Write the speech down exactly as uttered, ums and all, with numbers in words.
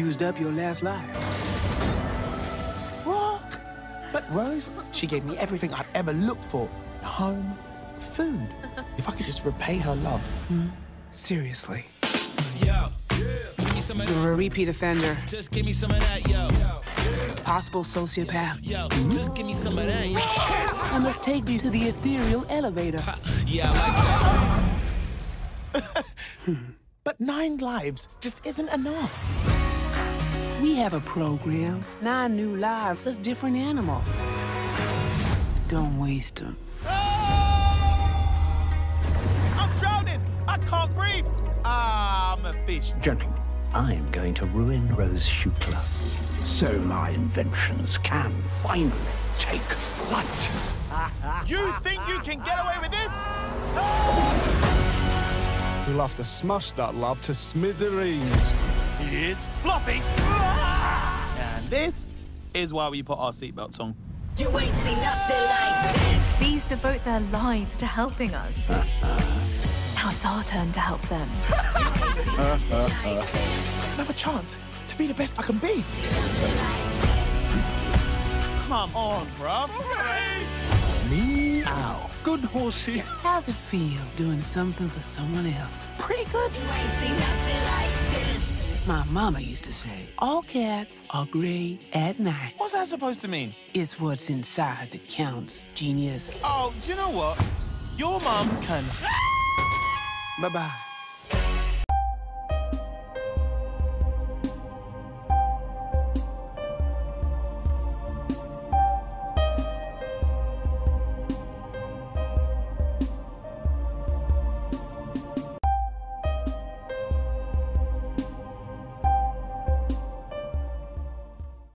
used up your last life. What? But Rose, she gave me everything I'd ever looked for. A home, food. If I could just repay her love. Hmm? Seriously. Yo. You're a repeat offender. Just give me some of that, yo. Possible sociopath. Yo, just give me some of that, yo. I must take you to the ethereal elevator. Yeah, I like that. hmm. But nine lives just isn't enough. We have a program. Nine new lives as different animals. Don't waste them. Oh! I'm drowning! I can't breathe! I'm a fish. Gentlemen, I am going to ruin Rose Shukla, so my inventions can finally take flight. You think you can get away with this? Oh! You'll have to smash that lab to smithereens. Here's Fluffy. And this is why we put our seatbelts on. You ain't seen nothing like this. These devote their lives to helping us. Now it's our turn to help them. uh, uh, uh. Another chance to be the best I can be. Come on, bruv. Meow. Good horsey. How's it feel doing something for someone else? Pretty good. You ain't seen nothing like this. My mama used to say, all cats are grey at night. What's that supposed to mean? It's what's inside that counts, genius. Oh, do you know what? Your mum can... Bye-bye.